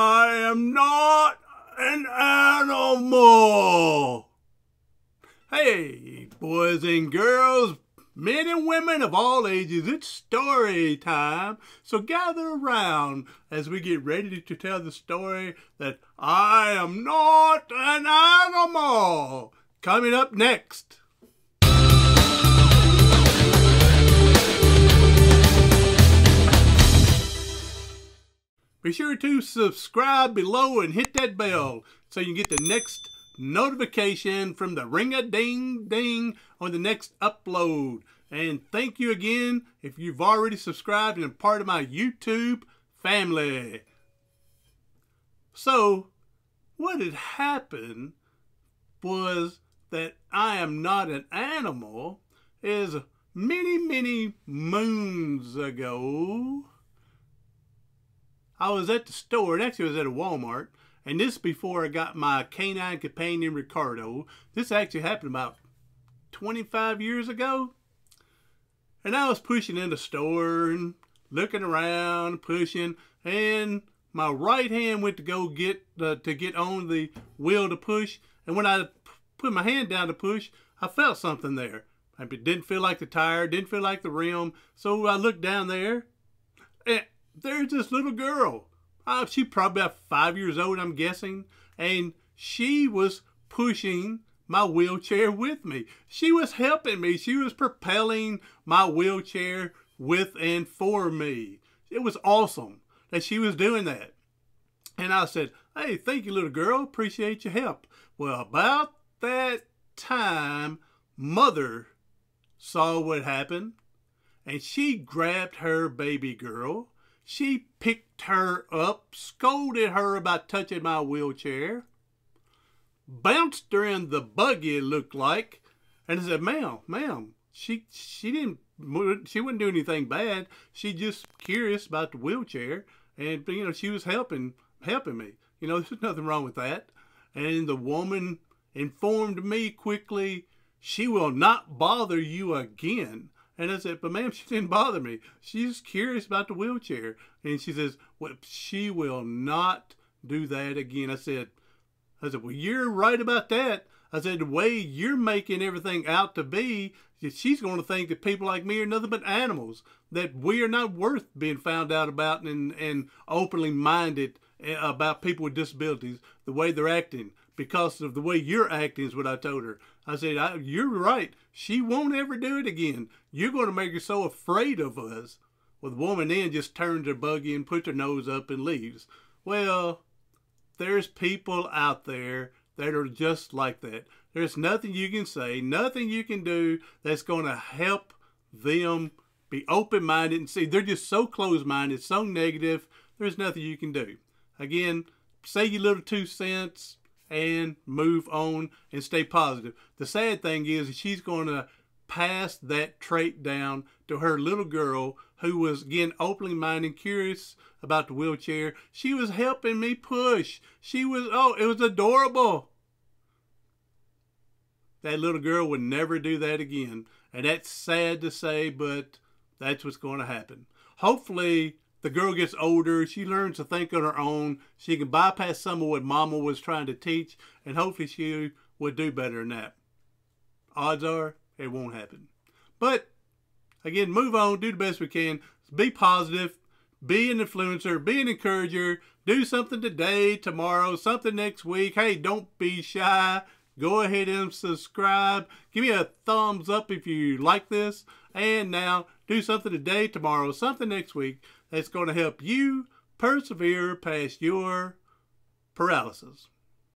I am not an animal. Hey, boys and girls, men and women of all ages, it's story time. So gather around as we get ready to tell the story that I am not an animal. Coming up next. Be sure to subscribe below and hit that bell so you can get the next notification from the ring-a-ding-ding on the next upload. And thank you again if you've already subscribed and are part of my YouTube family. So, what had happened was that I am not an animal is many, many moons ago. I was at the store, and actually I was at a Walmart, and this before I got my canine companion, Ricardo. This actually happened about 25 years ago. And I was pushing in the store and looking around, pushing, and my right hand went to go get, to get on the wheel to push. And when I put my hand down to push, I felt something there. It didn't feel like the tire, didn't feel like the rim. So I looked down there, and there's this little girl. She probably about 5 years old, I'm guessing. And she was pushing my wheelchair with me. She was helping me. She was propelling my wheelchair with and for me. It was awesome that she was doing that. And I said, hey, thank you, little girl. Appreciate your help. Well, about that time, Mother saw what happened, and she grabbed her baby girl. She picked her up, scolded her about touching my wheelchair, bounced her in the buggy, it looked like, and I said, ma'am, she wouldn't do anything bad. She just curious about the wheelchair, and you know she was helping me. You know, there's nothing wrong with that. And the woman informed me quickly, she will not bother you again. And I said, but ma'am, she didn't bother me. She's curious about the wheelchair. And she says, well, she will not do that again. I said, well, you're right about that. I said, the way you're making everything out to be, she's going to think that people like me are nothing but animals, that we are not worth being found out about and openly minded about people with disabilities, the way they're acting. Because of the way you're acting is what I told her. I said, you're right. She won't ever do it again. You're going to make her so afraid of us. Well, the woman then just turns her buggy and puts her nose up and leaves. Well, there's people out there that are just like that. There's nothing you can say, nothing you can do that's going to help them be open-minded and see. They're just so closed-minded, so negative, there's nothing you can do. Again, say your little 2 cents. And move on and stay positive. The sad thing is she's going to pass that trait down to her little girl who was, again, openly minded, curious about the wheelchair. She was helping me push. She was, oh, it was adorable. That little girl would never do that again. And that's sad to say, but that's what's going to happen. Hopefully, the girl gets older, she learns to think on her own, she can bypass some of what Mama was trying to teach, and hopefully she will do better than that. Odds are, it won't happen. But, again, move on, do the best we can, be positive, be an influencer, be an encourager, do something today, tomorrow, something next week. Hey, don't be shy. Go ahead and subscribe. Give me a thumbs up if you like this. And now, do something today, tomorrow, something next week that's going to help you persevere past your paralysis.